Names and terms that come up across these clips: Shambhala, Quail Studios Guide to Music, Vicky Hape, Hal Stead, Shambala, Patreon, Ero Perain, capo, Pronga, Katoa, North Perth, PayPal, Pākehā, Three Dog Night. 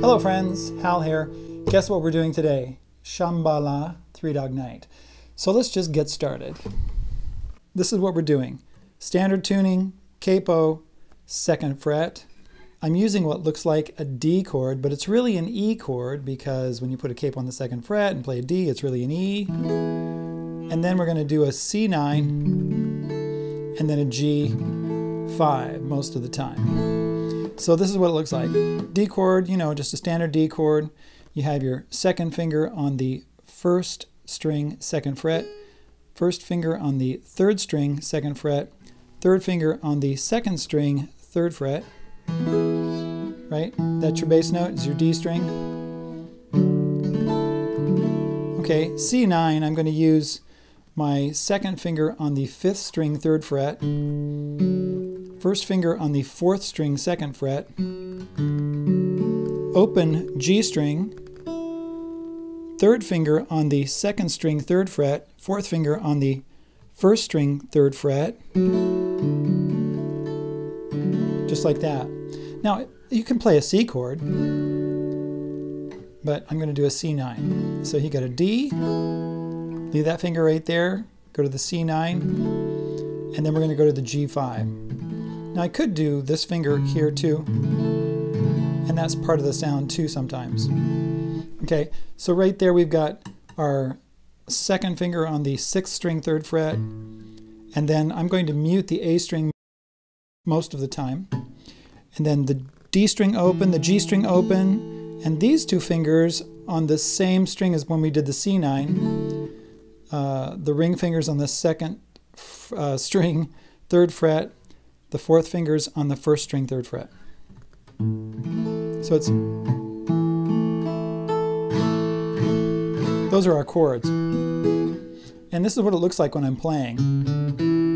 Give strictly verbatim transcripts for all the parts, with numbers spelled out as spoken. Hello friends, Hal here. Guess what we're doing today? Shambala, Three Dog Night. So let's just get started. This is what we're doing. Standard tuning, capo, second fret. I'm using what looks like a D chord, but it's really an E chord because when you put a capo on the second fret and play a D, it's really an E. And then we're going to do a C nine and then a G five most of the time. So this is what it looks like. D chord, you know, just a standard D chord. You have your second finger on the first string, second fret. First finger on the third string, second fret. Third finger on the second string, third fret. Right? That's your bass note, is your D string. Okay, C nine, I'm going to use my second finger on the fifth string, third fret. First finger on the fourth string, second fret. Open G string. Third finger on the second string, third fret. Fourth finger on the first string, third fret. Just like that. Now, you can play a C chord, but I'm going to do a C nine. So you got a D, leave that finger right there, go to the C nine, and then we're going to go to the G five. Now I could do this finger here too, and that's part of the sound too sometimes. Okay, so right there we've got our second finger on the sixth string, third fret, and then I'm going to mute the A string most of the time. And then the D string open, the G string open, and these two fingers on the same string as when we did the C nine. Uh, the ring fingers on the second uh, string, third fret, the fourth fingers on the first string, third fret. So it's... Those are our chords. And this is what it looks like when I'm playing.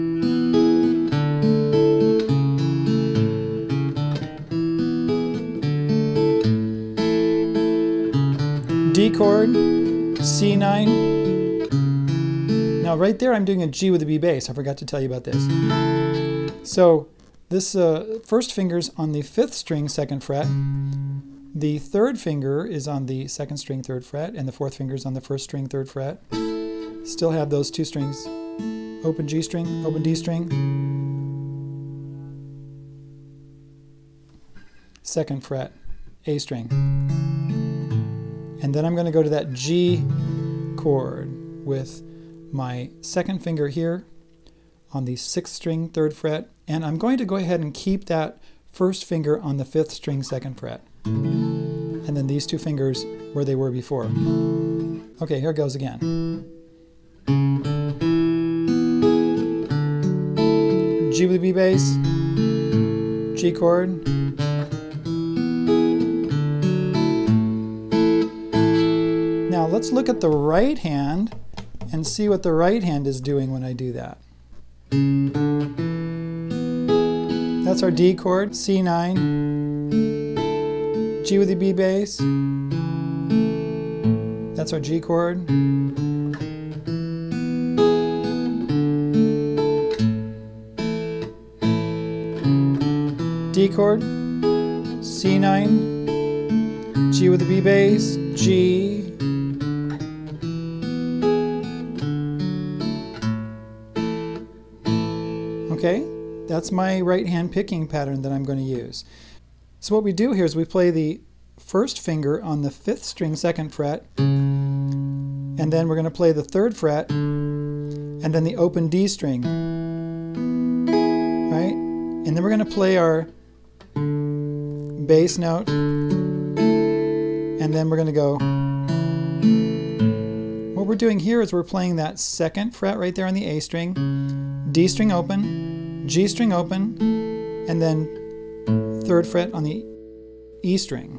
D chord, C nine. Now right there I'm doing a G with a B bass. I forgot to tell you about this. So this uh, first finger's on the fifth string, second fret. The third finger is on the second string, third fret, and the fourth finger's on the first string, third fret. Still have those two strings. Open G string, open D string. Second fret, A string. And then I'm going to go to that G chord with my second finger here on the sixth string, third fret, and I'm going to go ahead and keep that first finger on the fifth string, second fret. And then these two fingers where they were before. Okay, here it goes again. G with B bass, G chord. Now let's look at the right hand and see what the right hand is doing when I do that. That's our D chord, C nine, G with the B bass, that's our G chord. D chord, C nine, G with the B bass, G, okay? That's my right hand picking pattern that I'm going to use. So what we do here is we play the first finger on the fifth string, second fret, and then we're going to play the third fret, and then the open D string, right? And then we're going to play our bass note, and then we're going to go... What we're doing here is we're playing that second fret right there on the A string, D string open, G string open, and then third fret on the E string.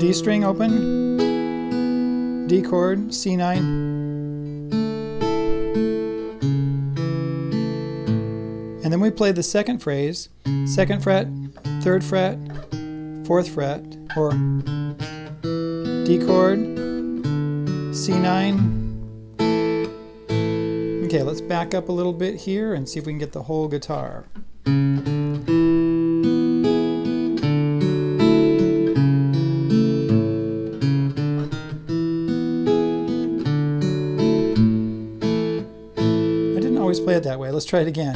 D string open, D chord, C nine. And then we we play the second phrase, second fret, third fret, fourth fret, or D chord, C nine. Okay, let's back up a little bit here and see if we can get the whole guitar. Play it that way. Let's try it again.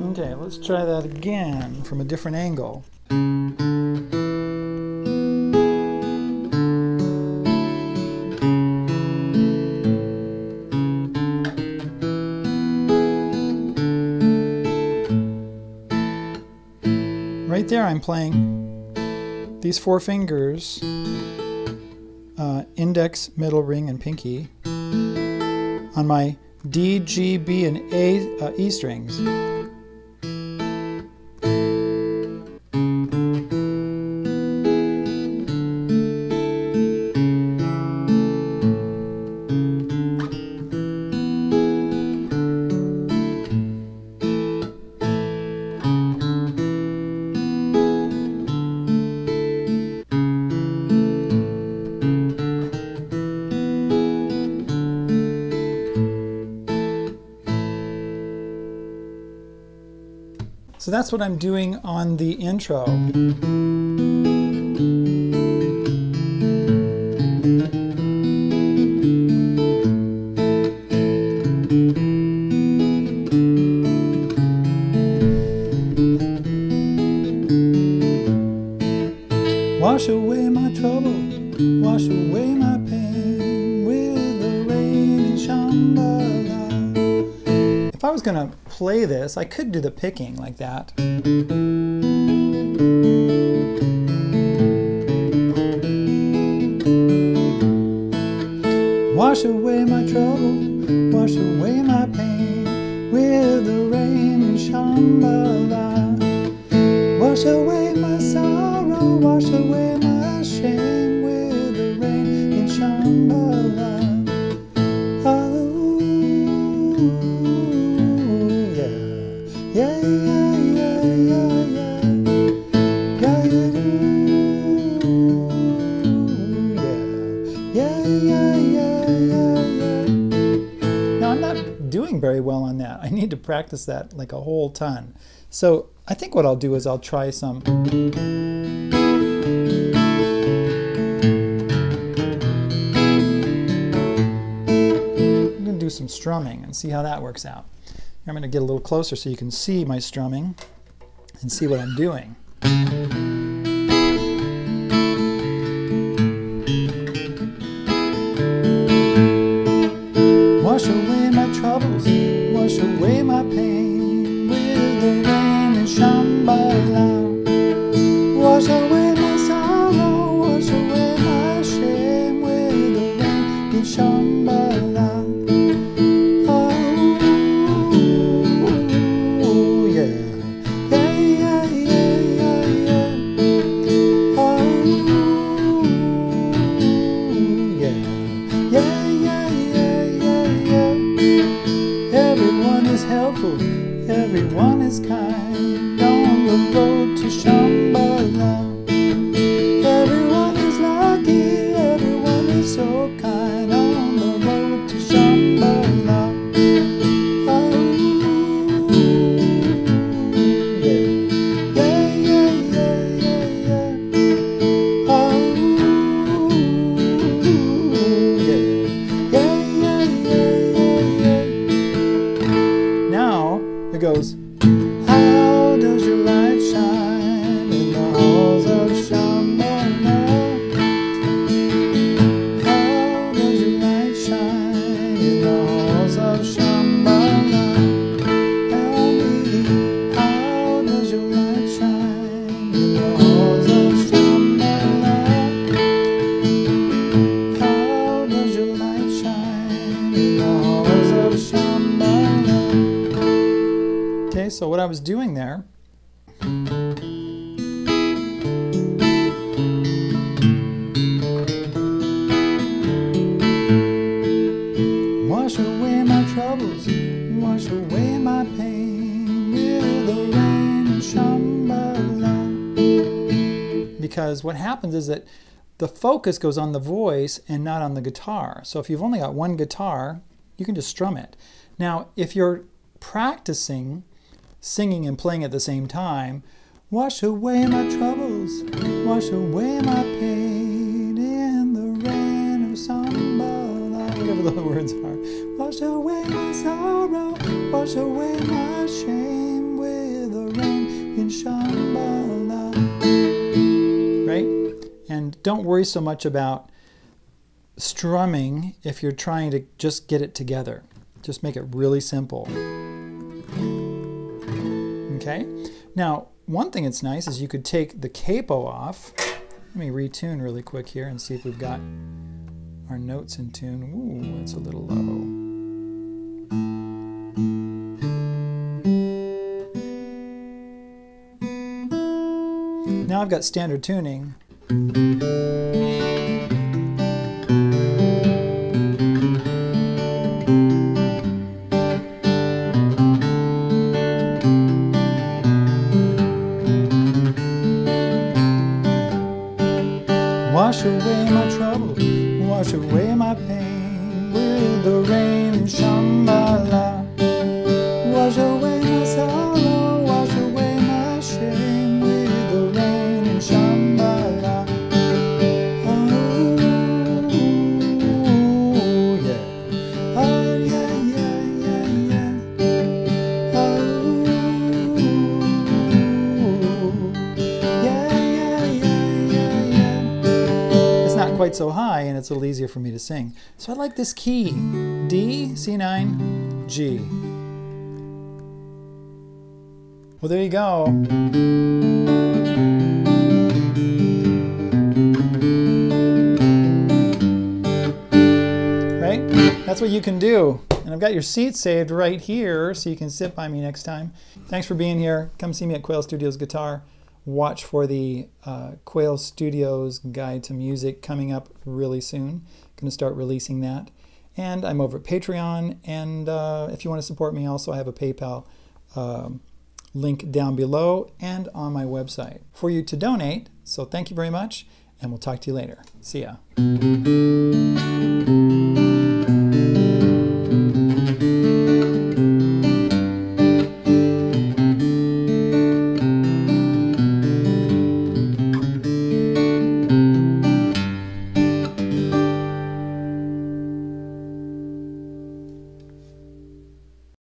Okay, let's try that again from a different angle. Right there I'm playing these four fingers, uh, index, middle, ring, and pinky, on my D, G, B, and A, uh, E strings. So that's what I'm doing on the intro. Wash away my trouble, wash away my pain with the rain in Shambala. If I was gonna play this, I could do the picking like that. Wash away my trouble, wash away my pain with the rain in Shambhala. Wash away my sorrow, wash away my shame with the rain in Shambhala. Very well on that. I need to practice that like a whole ton. So I think what I'll do is I'll try some. I'm going to do some strumming and see how that works out. I'm going to get a little closer so you can see my strumming and see what I'm doing. Wash away my troubles, wash away my pain with the rain in Shambhala. Wash away my sorrow, wash away my shame with the rain in Shambhala. Oh, yeah, yeah, yeah, yeah, yeah, yeah. Oh, yeah, yeah, yeah. Everyone is happy. because what happens is that the focus goes on the voice and not on the guitar. So if you've only got one guitar, you can just strum it. Now, if you're practicing singing and playing at the same time, wash away my troubles, wash away my pain in the rain of Shambala, whatever the words are. Wash away my sorrow, wash away my shame with the rain in Shambala. Right? And don't worry so much about strumming if you're trying to just get it together. Just make it really simple. Okay? Now, one thing that's nice is you could take the capo off. Let me retune really quick here and see if we've got our notes in tune. Ooh, it's a little low. Now I've got standard tuning. Wash away my trouble, wash away my pain with the rain in Shambhala. Wash away my sorrow, wash away my shame with the rain in Shambhala. Oh yeah, oh yeah, yeah, yeah, yeah. Oh yeah, yeah, yeah, yeah, yeah. Quite so high, and it's a little easier for me to sing. So I like this key, D, C nine, G. Well, there you go. Right? That's what you can do. And I've got your seat saved right here, so you can sit by me next time. Thanks for being here. Come see me at Quail Studios Guitar. Watch for the uh, Quail Studios Guide to Music coming up really soon. Going to start releasing that. And I'm over at Patreon. And uh, if you want to support me, also I have a PayPal uh, link down below and on my website for you to donate. So thank you very much, and we'll talk to you later. See ya.